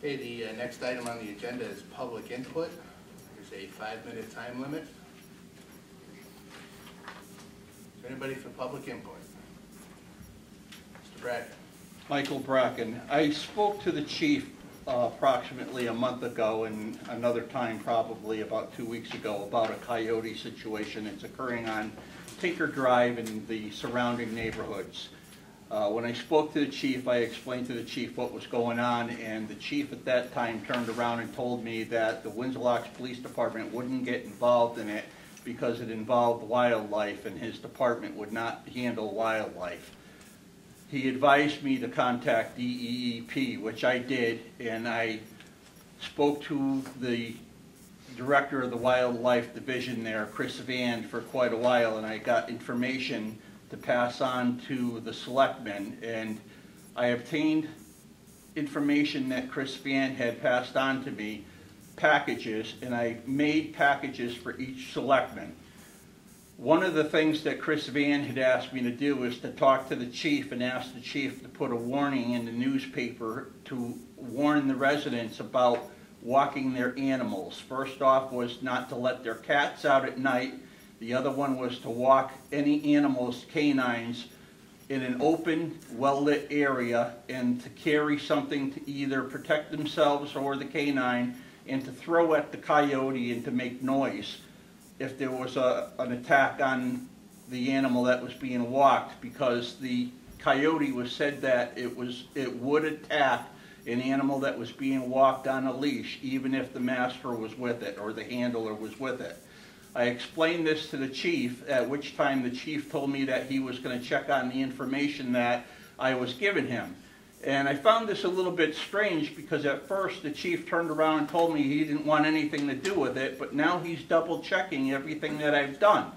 Okay, the next item on the agenda is public input. There's a 5-minute time limit. Is there anybody for public input? Mr. Bracken. Michael Bracken. I spoke to the chief approximately a month ago and another time probably about 2 weeks ago about a coyote situation that's occurring on Tinker Drive and the surrounding neighborhoods. When I spoke to the chief, I explained to the chief what was going on, and the chief at that time turned around and told me that the Windsor Locks Police Department wouldn't get involved in it because it involved wildlife and his department would not handle wildlife. He advised me to contact DEEP, which I did, and I spoke to the director of the wildlife division there, Chris Van, for quite a while, and I got information to pass on to the selectmen, and I obtained information that Chris Van had passed on to me, packages, and I made packages for each selectman. One of the things that Chris Van had asked me to do is to talk to the chief and ask the chief to put a warning in the newspaper to warn the residents about walking their animals. First off was not to let their cats out at night. The other one was to walk any animals, canines, in an open, well-lit area and to carry something to either protect themselves or the canine and to throw at the coyote and to make noise if there was an attack on the animal that was being walked, because the coyote was said that it would attack an animal that was being walked on a leash, even if the master was with it or the handler was with it. I explained this to the chief, at which time the chief told me that he was going to check on the information that I was giving him. And I found this a little bit strange because at first the chief turned around and told me he didn't want anything to do with it, but now he's double checking everything that I've done.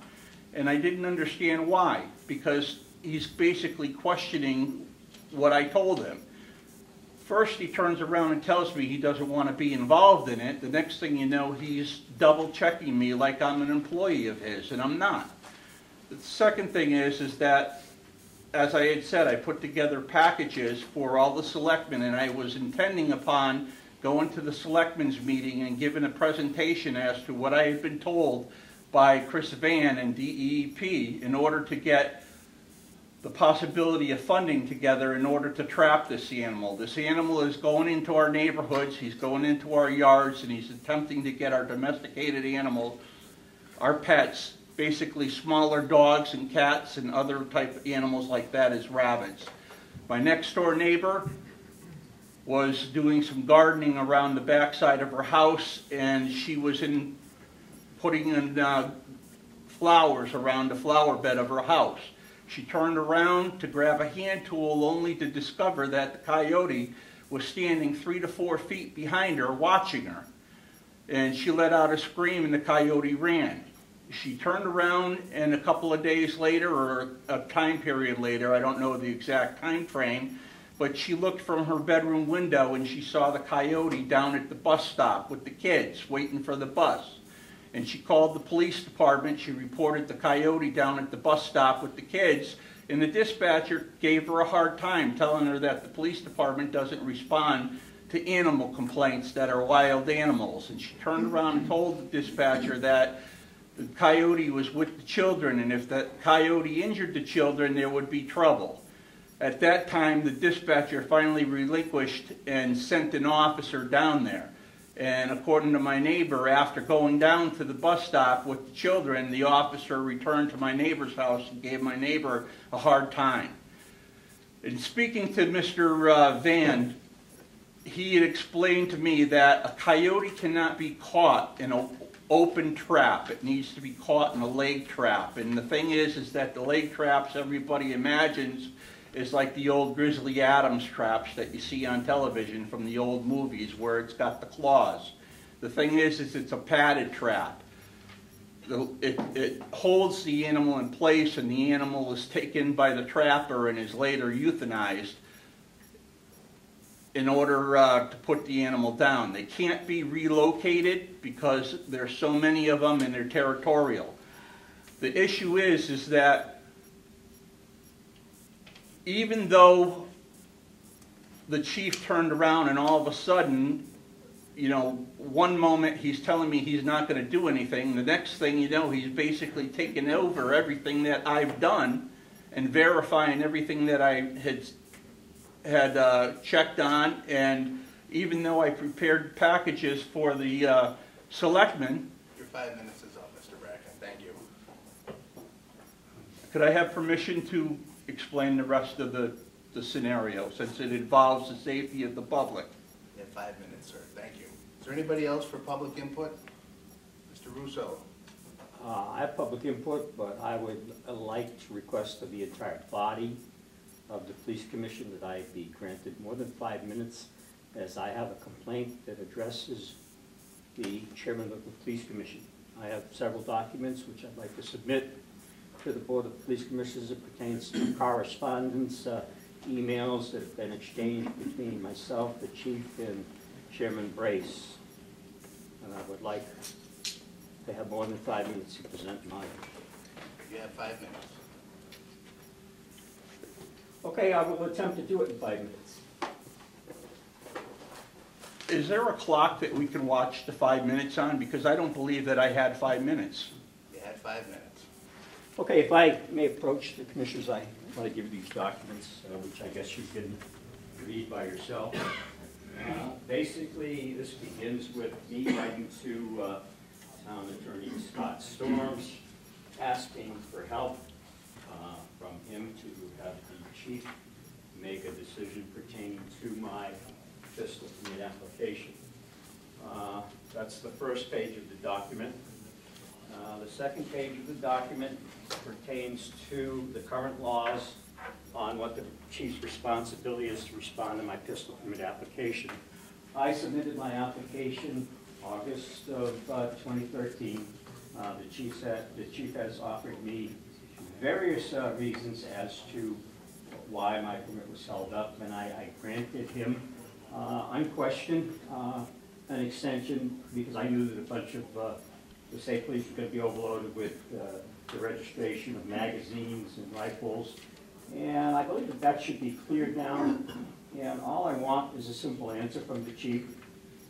And I didn't understand why, because he's basically questioning what I told him. First he turns around and tells me he doesn't want to be involved in it. The next thing you know, he's double checking me like I'm an employee of his, and I'm not. The second thing is that, as I had said, I put together packages for all the selectmen, and I was intending upon going to the selectmen's meeting and giving a presentation as to what I had been told by Chris Van and DEEP in order to get the possibility of funding together in order to trap this animal. This animal is going into our neighborhoods, he's going into our yards, and he's attempting to get our domesticated animals, our pets, basically smaller dogs and cats and other type of animals like that, as rabbits. My next door neighbor was doing some gardening around the backside of her house, and she was putting in flowers around the flower bed of her house. She turned around to grab a hand tool only to discover that the coyote was standing 3 to 4 feet behind her watching her. And she let out a scream and the coyote ran. She turned around and a couple of days later, or a time period later, I don't know the exact time frame, but she looked from her bedroom window and she saw the coyote down at the bus stop with the kids waiting for the bus. And she called the police department. She reported the coyote down at the bus stop with the kids, and the dispatcher gave her a hard time, telling her that the police department doesn't respond to animal complaints that are wild animals. And she turned around and told the dispatcher that the coyote was with the children, and if that coyote injured the children, there would be trouble. At that time, the dispatcher finally relinquished and sent an officer down there. And according to my neighbor, after going down to the bus stop with the children, the officer returned to my neighbor's house and gave my neighbor a hard time. In speaking to Mr. Van, he had explained to me that a coyote cannot be caught in an open trap. It needs to be caught in a leg trap. And the thing is that the leg traps everybody imagines is like the old Grizzly Adams traps that you see on television from the old movies where it's got the claws. The thing is it's a padded trap. It holds the animal in place, and the animal is taken by the trapper and is later euthanized in order to put the animal down. They can't be relocated because there's so many of them and they're territorial. The issue is that even though the chief turned around and all of a sudden, you know, one moment he's telling me he's not going to do anything. The next thing you know, he's basically taking over everything that I've done and verifying everything that I had checked on. And even though I prepared packages for the selectmen. Your 5 minutes is up, Mr. Bracken. Thank you. Could I have permission to explain the rest of the scenario, since it involves the safety of the public? You have 5 minutes, sir. Thank you. Is there anybody else for public input? Mr. Russo. I have public input, but I would like to request of the entire body of the police commission that I be granted more than 5 minutes, as I have a complaint that addresses the chairman of the police commission. I have several documents which I'd like to submit to the Board of Police Commissioners. It pertains to correspondence, emails that have been exchanged between myself, the chief, and Chairman Brace. And I would like to have more than 5 minutes to present mine. You have 5 minutes. Okay, I will attempt to do it in 5 minutes. Is there a clock that we can watch the 5 minutes on? Because I don't believe that I had 5 minutes. You had 5 minutes. Okay, if I may approach the commissioners, I want to give these documents, which I guess you can read by yourself. Basically, this begins with me writing to Town Attorney Scott Storms, asking for help from him to have the chief make a decision pertaining to my fiscal permit application. That's the first page of the document. The second page of the document pertains to the current laws on what the chief's responsibility is to respond to my pistol permit application. I submitted my application August of 2013. The chief has offered me various reasons as to why my permit was held up, and I granted him unquestioned an extension, because I knew that a bunch of the state police were going to be overloaded with the registration of magazines and rifles. And I believe that that should be cleared down. And all I want is a simple answer from the chief,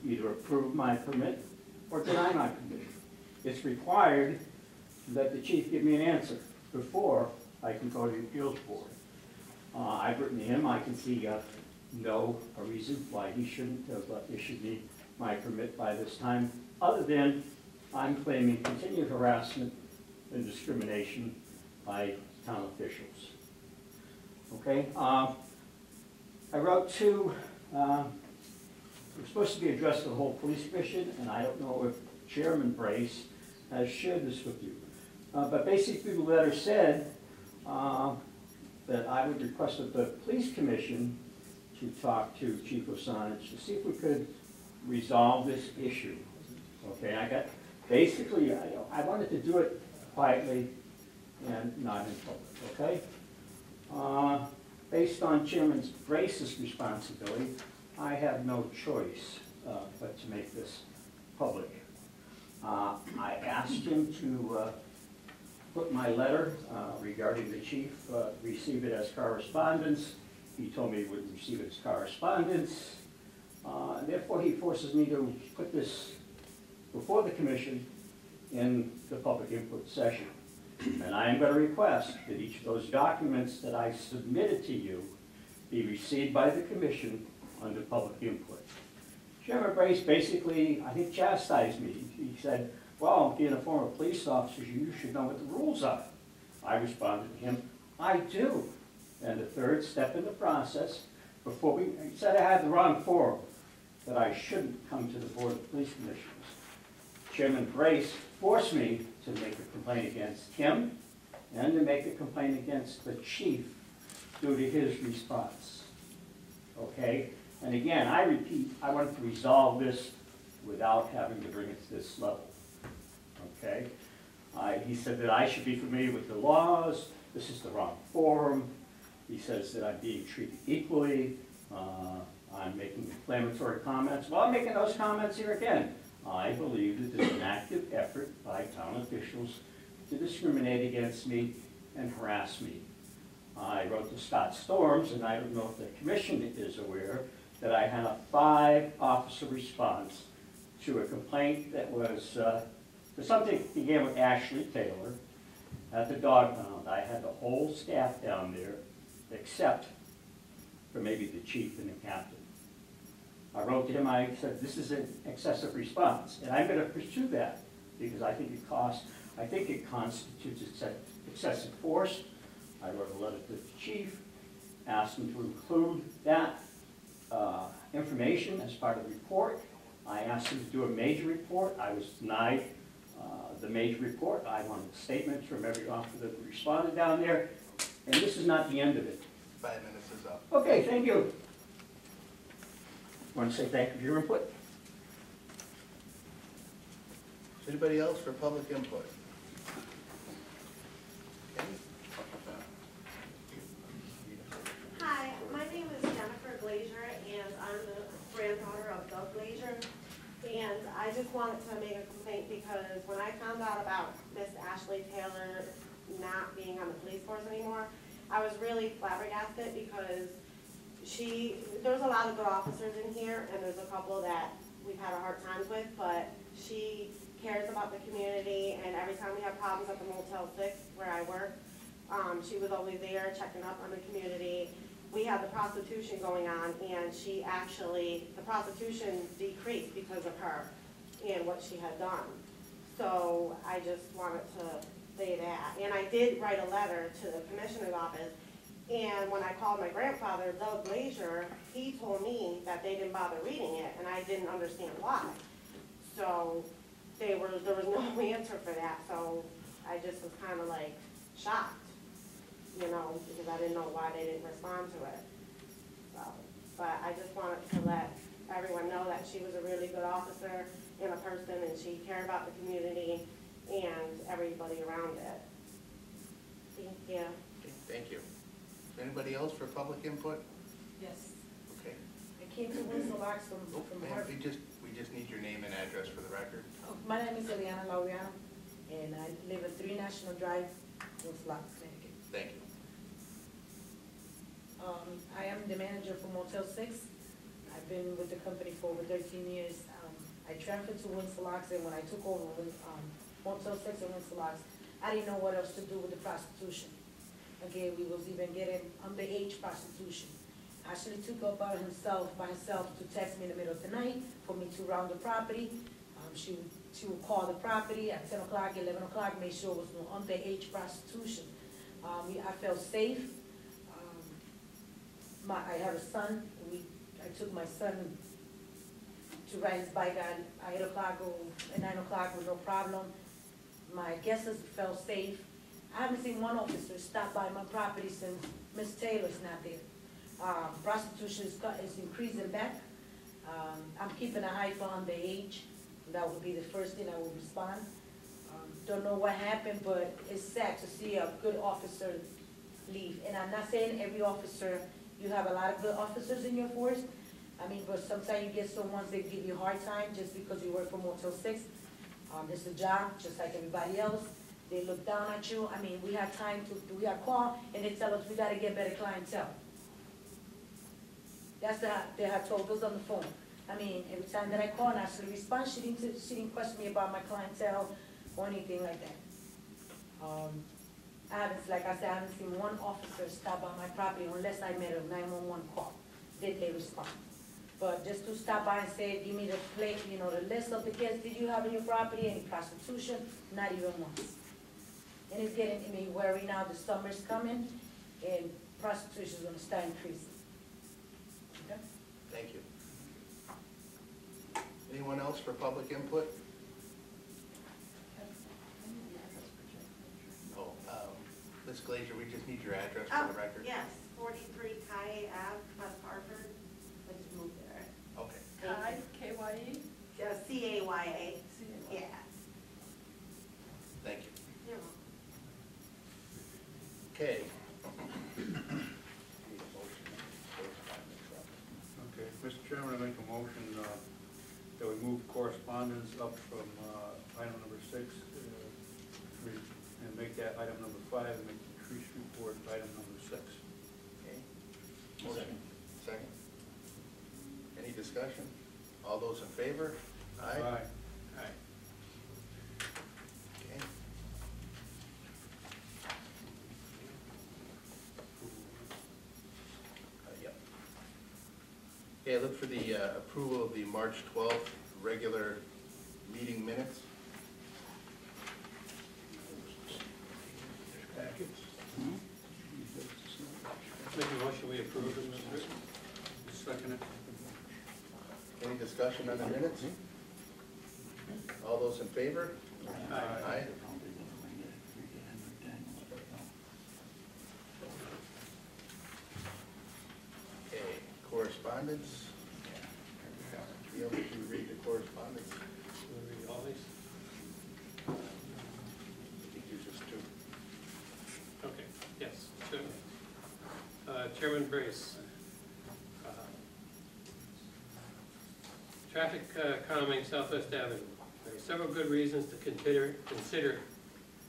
either approve my permit or deny my permit. It's required that the chief give me an answer before I can go to the appeals board. I've written to him. I can see a reason why he shouldn't have issued me my permit by this time, other than I'm claiming continued harassment and discrimination by town officials. Okay, I wrote to, it was supposed to be addressed to the whole police commission, and I don't know if Chairman Brace has shared this with you. But basically the letter said that I would request of the police commission to talk to Chief Osanitsch to see if we could resolve this issue. Okay, Basically, I wanted to do it quietly and not in public, okay? Based on Chairman Brace's responsibility, I have no choice but to make this public. I asked him to put my letter regarding the chief, receive it as correspondence. He told me he would receive it as correspondence. And therefore, he forces me to put this before the commission in the public input session. And I am going to request that each of those documents that I submitted to you be received by the commission under public input. Chairman Brace basically, I think, chastised me. He said, well, being a former police officer, you should know what the rules are. I responded to him, I do. And the third step in the process, before he said I had the wrong forum, that I shouldn't come to the Board of Police Commissioners. Chairman Brace forced me to make a complaint against him and to make a complaint against the chief due to his response. Okay? And again, I repeat, I wanted to resolve this without having to bring it to this level. Okay? He said that I should be familiar with the laws. This is the wrong forum. He says that I'm being treated equally. I'm making inflammatory comments. Well, I'm making those comments here again. I believe that there's an active effort by town officials to discriminate against me and harass me. I wrote the Scott Storms, and I don't know if the commission is aware that I had a 5-officer response to a complaint that was, something began with Ashley Taylor at the dog pound. I had the whole staff down there except for maybe the chief and the captain. I wrote to him, I said, this is an excessive response, and I'm going to pursue that because I think it costs, I think it constitutes excessive force. I wrote a letter to the chief, asked him to include that information as part of the report. I asked him to do a major report. I was denied the major report. I wanted statements from every officer that responded down there. And this is not the end of it. 5 minutes is up. Okay, thank you. I want to say thank you for your input. Is anybody else for public input? Okay. Hi, my name is Jennifer Glazier, and I'm the granddaughter of Doug Glazier. And I just wanted to make a complaint because when I found out about Miss Ashley Taylor not being on the police force anymore, I was really flabbergasted because there's a lot of good officers in here, and there's a couple that we've had a hard time with, but she cares about the community, and every time we have problems at the Motel 6 where I work, she was always there checking up on the community. We had the prostitution going on, and she actually, the prostitution decreased because of her and what she had done. So I just wanted to say that. And I did write a letter to the commissioner's office, and when I called my grandfather, Doug Glazier, he told me that they didn't bother reading it, and I didn't understand why. So there was no answer for that, so I just was kind of like shocked, you know, because I didn't know why they didn't respond to it. So, but I just wanted to let everyone know that she was a really good officer and a person, and she cared about the community and everybody around it. Thank you. Okay, thank you. Anybody else for public input? Yes. Okay. I came to Windsor Locks from Hartford. We just need your name and address for the record. Oh, my name is Eliana Laureano, and I live at 3 National Drive, Windsor Locks. Thank you. I am the manager for Motel 6. I've been with the company for over 13 years. I transferred to Windsor Locks, and when I took over Motel 6 and Windsor Locks, I didn't know what else to do with the prostitution. Again, we was even getting underage prostitution. Ashley took up by herself to text me in the middle of the night for me to round the property. She would call the property at 10 o'clock, 11 o'clock, make sure there was no underage prostitution. I felt safe. I have a son. I took my son to ride his bike at 8 o'clock or at 9 o'clock with no problem. My guests felt safe. I haven't seen one officer stop by my property since Miss Taylor's not there. Prostitution is increasing back. I'm keeping an eye on the age. That would be the first thing I would respond. Don't know what happened, but it's sad to see a good officer leave. And I'm not saying every officer, you have a lot of good officers in your force. I mean, but sometimes you get someone that give you a hard time just because you work for Motel 6. It's a job, just like everybody else. They look down at you. I mean, we have time to, we have call, and they tell us we got to get better clientele. That's what they have told us on the phone. I mean, every time that I call and ask her to respond, she didn't question me about my clientele or anything like that. I haven't seen one officer stop by my property unless I made a 911 call. Did they respond? But just to stop by and say, give me the plate, you know, the list of the guests that you have on your property, any prostitution, not even once. And it's getting me worried now. The summer's coming, and prostitution is going to start increasing. Okay. Thank you. Anyone else for public input? Ms. Glazier, we just need your address for the record. Yes, 43 Kaye Ave, West Hartford. I just moved there. Okay. K-Y-E? Yeah, C-A-Y-A. Yeah. Thank you. You're welcome. Okay. Okay, Mr. Chairman, I make a motion that we move correspondence up from item number 6 and make that item number 5 and make the trees report item number 6. discussion? All those in favor? Aye. Aye. Aye. Okay. Yep. Okay, I look for the approval of the March 12th regular meeting minutes. Package. Make a motion we approve them as written. Second it. Any discussion on the minutes? All those in favor? Aye. Aye. Okay, correspondence. Be able to read the correspondence. Should we read all these? I think there's just two. Okay, yes, two. Chairman Brace. Traffic calming Southwest Avenue. There are several good reasons to consider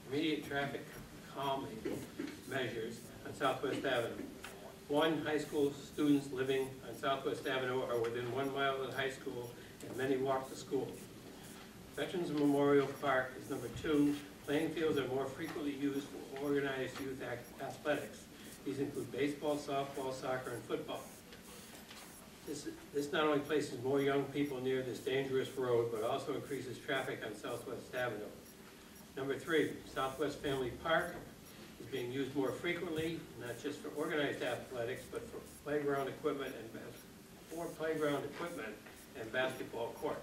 immediate traffic calming measures on Southwest Avenue. One, high school students living on Southwest Avenue are within 1 mile of the high school and many walk to school. Veterans Memorial Park is number two. Playing fields are more frequently used for organized youth athletics. These include baseball, softball, soccer, and football. This not only places more young people near this dangerous road, but also increases traffic on Southwest Avenue. Number three, Southwest Family Park is being used more frequently, not just for organized athletics, but for playground equipment and basketball court.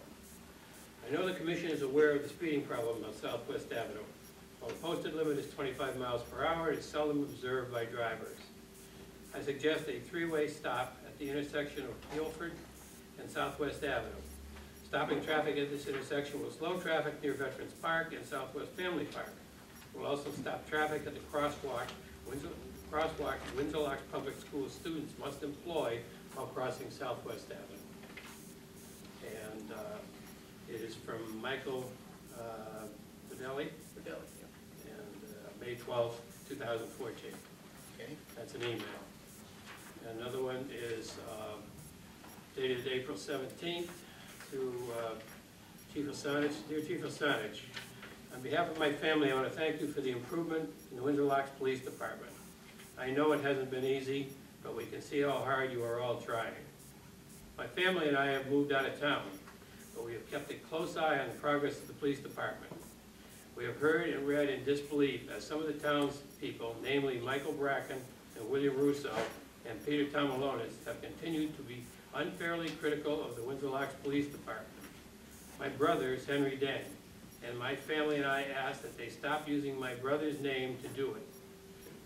I know the commission is aware of the speeding problem on Southwest Avenue. While the posted limit is 25 miles per hour, it is seldom observed by drivers. I suggest a three-way stop at the intersection of Guilford and Southwest Avenue. Stopping traffic at this intersection will slow traffic near Veterans Park and Southwest Family Park. It will also stop traffic at the crosswalk Windsor Locks Public School students must employ while crossing Southwest Avenue. And it is from Michael Fideli, yeah. And May 12, 2014. Okay. That's an email. Another one is dated April 17th to Chief Osanitsch. Dear Chief Osanitsch, on behalf of my family, I want to thank you for the improvement in the Windsor Locks Police Department. I know it hasn't been easy, but we can see how hard you are all trying. My family and I have moved out of town, but we have kept a close eye on the progress of the police department. We have heard and read in disbelief as some of the townspeople, namely Michael Bracken and William Russo, and Peter Tomalonis have continued to be unfairly critical of the Windsor Locks Police Department. My brothers, Henry Dang, and my family and I asked that they stop using my brother's name to do it.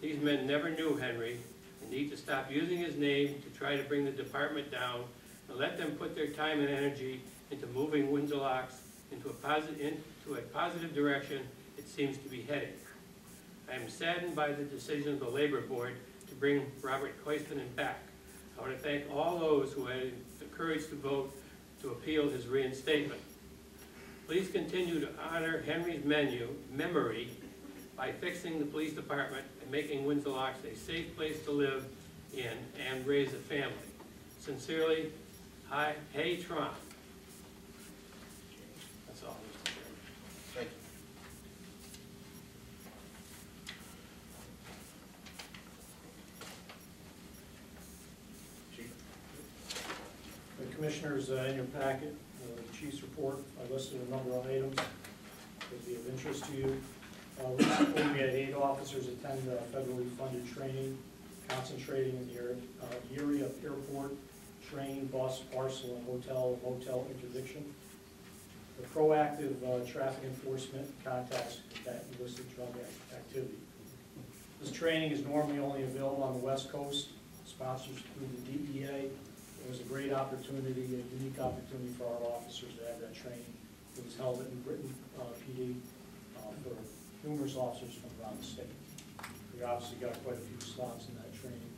These men never knew Henry and need to stop using his name to try to bring the department down and let them put their time and energy into moving Windsor Locks into a positive direction it seems to be heading. I am saddened by the decision of the Labor Board to bring Robert Coistman back. I want to thank all those who had the courage to vote to appeal his reinstatement. Please continue to honor Henry's memory by fixing the police department and making Windsor Locks a safe place to live in and raise a family. Sincerely, Ha Tran. That's all. Thank you. Commissioners, in your packet, the Chief's report, I listed a number of items that would be of interest to you. Recently, we had 8 officers attend federally funded training, concentrating in the area of airport, train, bus, parcel, and motel interdiction. The proactive traffic enforcement contacts with that illicit drug activity. This training is normally only available on the West Coast, sponsors through the DEA. It was a great opportunity, a unique opportunity for our officers to have that training. It was held at New Britain PD for numerous officers from around the state. We obviously got quite a few slots in that training,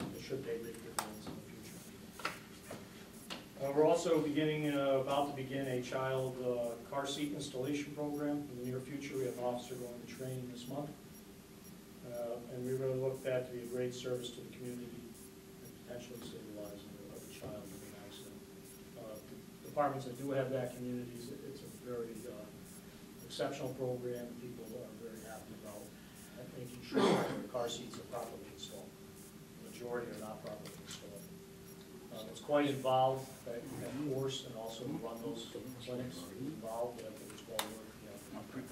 and it should pay big dividends in the future. We're also about to begin a child car seat installation program in the near future. We have an officer going to training this month, and we really look at that to be a great service to the community. Actually stabilizing a child in the United departments that do have that communities, it's a very exceptional program. People are very happy about making sure that the car seats are properly installed. The majority are not properly installed. It's quite involved, of course, and also run those clinics involved. It's well worth it.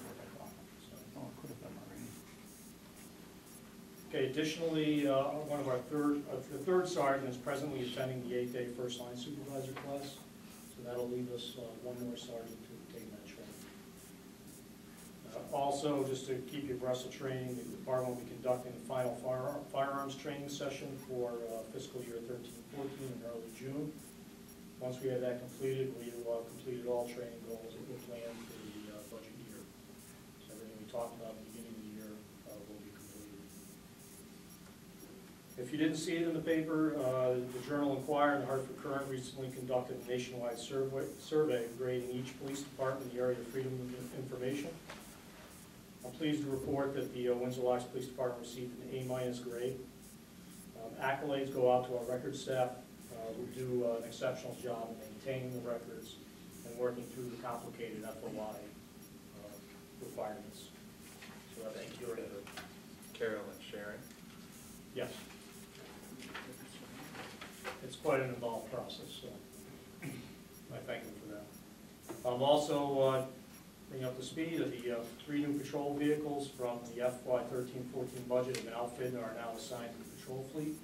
Okay, additionally, one of our the third sergeant is presently attending the 8-day first line supervisor class. So that'll leave us one more sergeant to take that training. Also, just to keep you abreast of training, the department will be conducting the final firearms training session for fiscal year 13-14 in early June. Once we have that completed, we will have completed all training goals that we planned for the budget year. So everything we talked about in the beginning of the year will be completed. If you didn't see it in the paper, the Journal Inquirer and the Hartford Current recently conducted a nationwide survey grading each police department in the area of freedom of information. I'm pleased to report that the Windsor Locks Police Department received an A- grade. Accolades go out to our record staff who do an exceptional job in maintaining the records and working through the complicated FOI requirements. So thank you to Carol and Sharon. Yes. It's quite an involved process, so I thank them for that. I'm also bringing up the speed of the three new patrol vehicles from the FY 13-14 budget have been outfitted and are now assigned to the patrol fleet.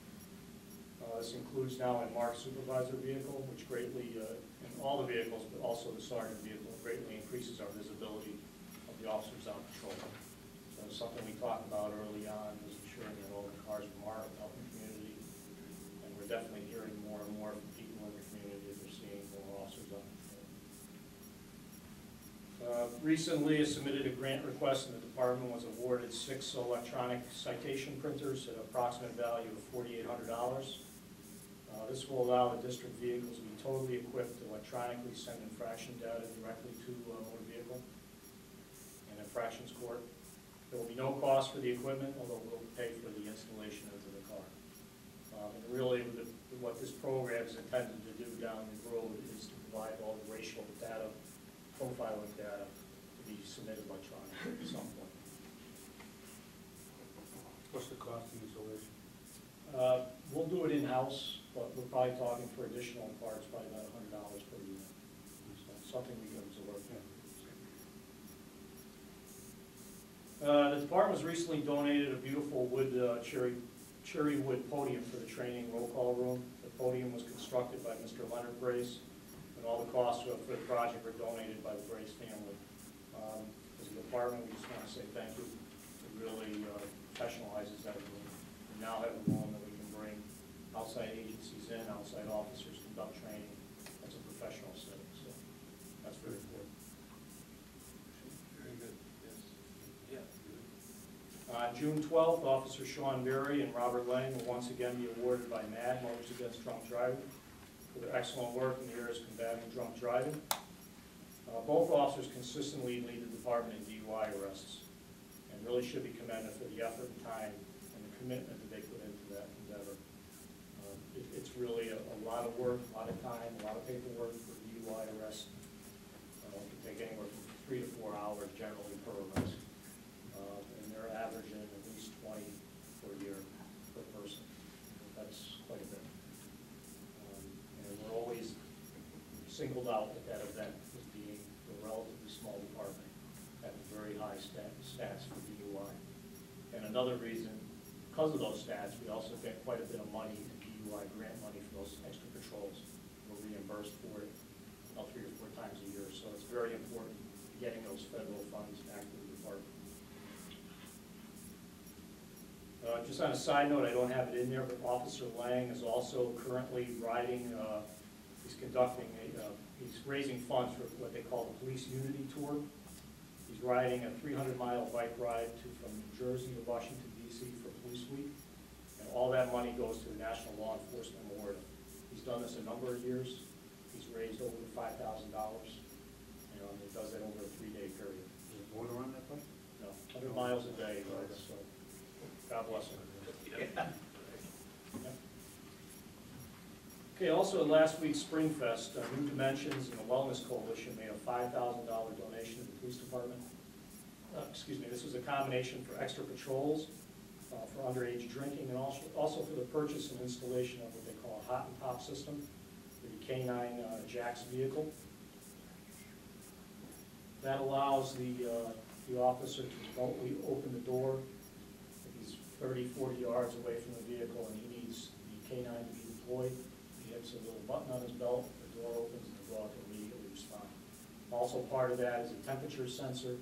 This includes now a marked supervisor vehicle, which greatly, in all the vehicles, but also the sergeant vehicle, greatly increases our visibility of the officers out patrolling. So something we talked about early on was ensuring that all the cars were marked out in the community, and we're definitely hearing more and more from people in the community as they're seeing more officers out patrolling. Recently, I submitted a grant request, and the department was awarded 6 electronic citation printers at an approximate value of $4,800. This will allow the district vehicles to be totally equipped to electronically send infraction data directly to a motor vehicle and infractions court. There will be no cost for the equipment, although we'll pay for the installation into the car. And really, what this program is intended to do down the road is to provide all the racial data, profiling data, to be submitted electronically at some point. What's the cost of installation? We'll do it in-house, but we're probably talking for additional parts, probably about $100 per unit. So something we can absorb. The department has recently donated a beautiful wood cherry wood podium for the training roll call room. The podium was constructed by Mr. Leonard Grace, and all the costs for the project were donated by the Brace family. As a department, we just want to say thank you. It really professionalizes that room. We now have a room that we can bring outside agencies in, outside officers, conduct training. That's a professional setting, so that's very important. Very good. Yes. Yeah. June 12th, Officer Sean Berry and Robert Lang will once again be awarded by MAD, Motorists Against Drunk Driving, for their excellent work in the areas combating drunk driving. Both officers consistently lead the department in DUI arrests and really should be commended for the effort and time and the commitment that they put into that endeavor. It's really a lot of work, a lot of time, a lot of paperwork for DUI arrests. It can take anywhere from 3 to 4 hours generally per arrest. And they're averaging at least 20 per year per person. That's quite a bit. We're always singled out at that event as being a relatively small department having very high stats for DUI. And another reason, because of those stats, we also get quite a bit of money in DUI grant money for those extra patrols. We're reimbursed for it about 3 or 4 times a year. So it's very important getting those federal funds back to the department. Just on a side note, I don't have it in there, but Officer Lang is also currently riding, he's raising funds for what they call the Police Unity Tour. He's riding a 300-mile bike ride from New Jersey to Washington, D.C. for Police Week, and all that money goes to the National Law Enforcement Memorial. He's done this a number of years. He's raised over $5,000, and he does that over a 3-day period. Is it border on that bike? No, 100 miles a day, right? So. God bless him. Yeah. Yeah. Okay, also at last week's Spring Fest, New Dimensions and the Wellness Coalition made a $5,000 donation to the police department. This was a combination for extra patrols, for underage drinking, and also for the purchase and installation of what they call a hot and pop system, the canine Jack's vehicle. That allows the officer to remotely open the door if he's 30, 40 yards away from the vehicle and he needs the canine to be deployed. He hits a little button on his belt, the door opens, and the dog can immediately respond. Also part of that is a temperature sensor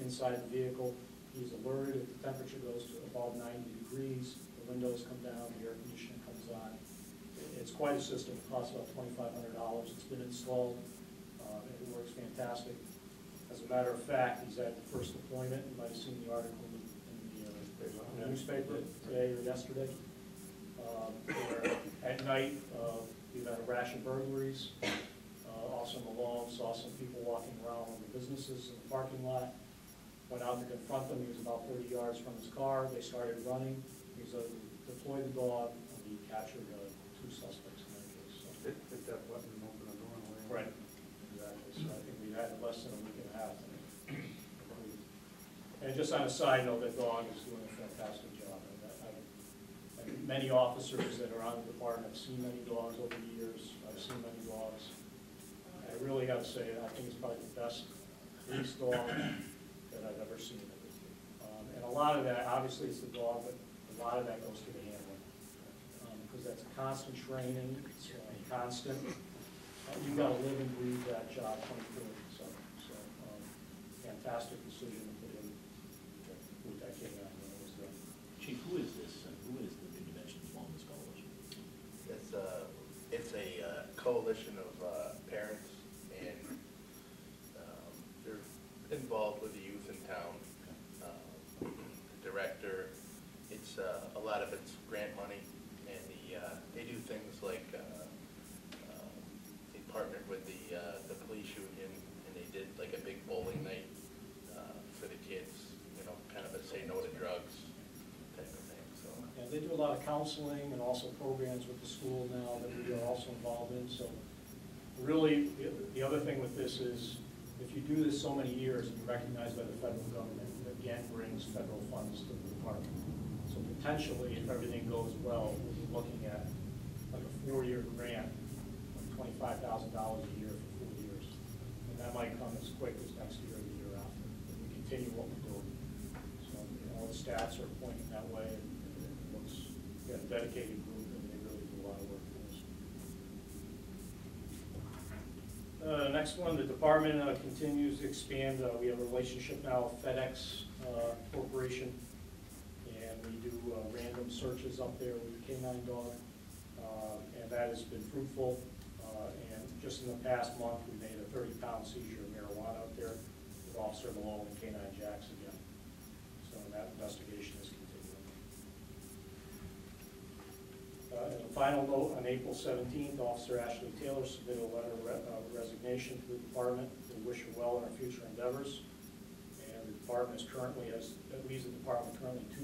inside the vehicle. He's alerted if the temperature goes to above 90 degrees, the windows come down, the air conditioning comes on. It's quite a system. It costs about $2,500. It's been installed. It works fantastic. As a matter of fact, he's at the first deployment. You might have seen the article in the newspaper today or yesterday. Where at night, we've had a rash of burglaries. Also Malone saw some people walking around on the businesses in the parking lot. Went out to confront them. He was about 30 yards from his car. They started running. He was able to deploy the dog, and he captured two suspects in that case. So. Hit that button and open the door and away. Right. Exactly. So I think we had less than a week and a half. And just on a side note, that dog is doing a fantastic job. I mean, many officers that are on the department have seen many dogs over the years. I've seen many dogs. I really got to say, I think it's probably the best police dog that I've ever seen. And a lot of that, obviously it's the dog, but a lot of that goes to the handler. Because that's constant training, it's constant. You've got to live and breathe that job 24/7. So fantastic decision to put in with that came out when it was done. Chief, who is this? Who is the New Dimensions Wellness Coalition? It's a coalition of parents and they're involved with the youth in town. The director, it's a lot of it's grant money, and they do things like they partnered with the police union, and they did like a big bowling night for the kids, you know, kind of a say no to drugs type of thing. So yeah, they do a lot of counseling and also programs with the school now that we are also involved in. So really, the other thing with this is, if you do this so many years and you're recognized by the federal government, it again brings federal funds to the department. So potentially, if everything goes well, we'll be looking at like a 4-year grant of $25,000 a year for 4 years. And that might come as quick as next year or the year after, if we continue what we're doing. So you know, all the stats are pointing that way, and it looks, we have a dedicated group, and they really do a lot of work. Next one, the department continues to expand. We have a relationship now with FedEx Corporation, and we do random searches up there with the canine dog, and that has been fruitful. And just in the past month, we made a 30-pound seizure of marijuana up there with Officer Malone and Canine Jacks again. So that investigation is continuing. And the final note, on April 17th, Officer Ashley Taylor submitted a letter of resignation to the department. We wish her well in her future endeavors. And the department currently has two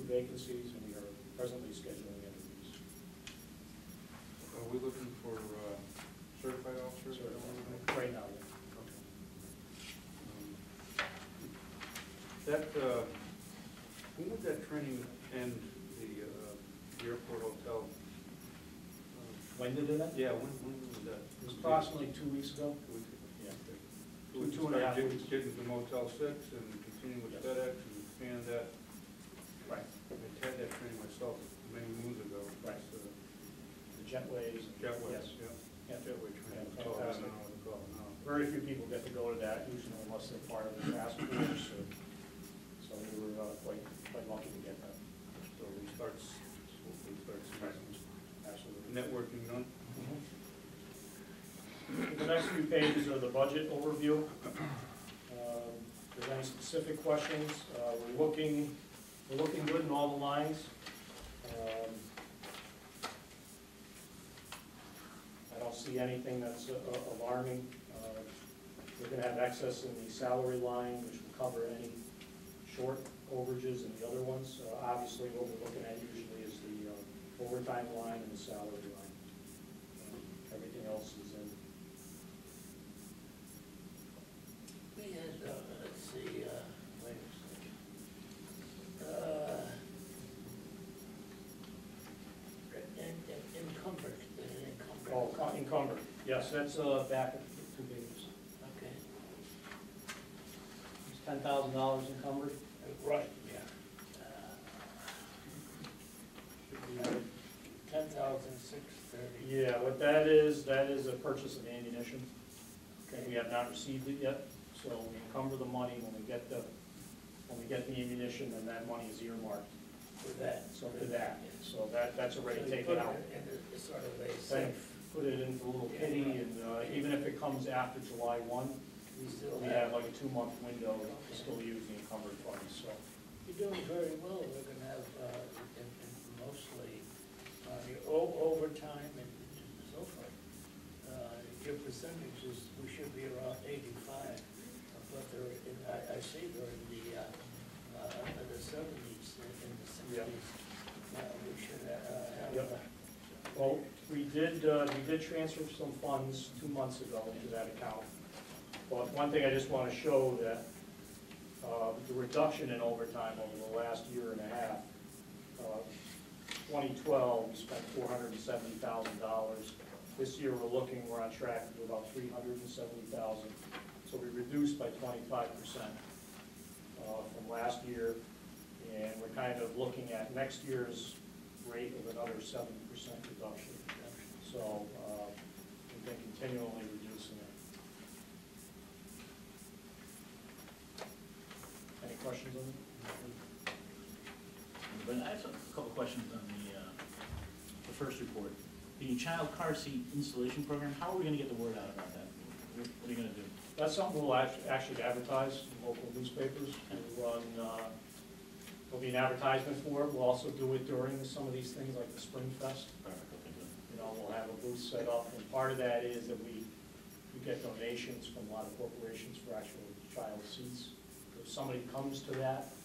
vacancies, and we are presently scheduling interviews. Are we looking for certified officers? Right now, yeah. Okay. When would that training end? The airport hotel? When did it end? Yeah, when was that? It was approximately 2 weeks ago. 2 weeks ago. Yeah. Okay. Two and a half weeks. Did the Motel 6 and continuing with FedEx and expand that. Right. I had that training myself many moons ago. Right. The jetways. Jetways, yes. Yeah. Jetway training. Yeah, I don't know what to call it now. Very few people get to go to that, usually unless they're part of the task force. So we were quite lucky to get that. So we start networking on. Mm-hmm. The next few pages are the budget overview. If there's any specific questions, we're looking good in all the lines. I don't see anything that's alarming. We're going to have excess in the salary line, which will cover any short overages and the other ones. Obviously, what we're looking at usually is the overtime line and the salary line. everything else is in. And let's see, wait a second. Encumbered. Oh, encumbered. Yes, that's back at the 2 pages. Okay. It's $10,000 encumbered. Right. Yeah. 10,630. Yeah, what that is a purchase of ammunition. Okay. We have not received it yet, so we encumber the money when we get the ammunition, and that money is earmarked for that. So for that, so that's already so taken out. It's sort of a safe. Put it into a little kitty, and even if it comes after July 1, we still have like a 2-month window to still use the encumbered funds. So you're doing very well. We're going to have mostly overtime and so forth. Your percentages, we should be around 85, but they're in, I see they're in the 70s, in the 60s. Yeah. We should have. Yep. Well, we did transfer some funds 2 months ago into that account. But one thing I just want to show that the reduction in overtime over the last year and a half, 2012 we spent $470,000. This year we're on track to do about $370,000. So we reduced by 25% from last year, and we're kind of looking at next year's rate of another 7% reduction. So we've been continually reducing it. Any questions on that? But I have a couple questions on the first report. The child car seat installation program, how are we going to get the word out about that? What are you going to do? That's something we'll actually advertise in local newspapers. We'll run, there'll be an advertisement for it. We'll also do it during some of these things like the Spring Fest. You know, we'll have a booth set up, and part of that is that we get donations from a lot of corporations for actual child seats. If somebody comes to that,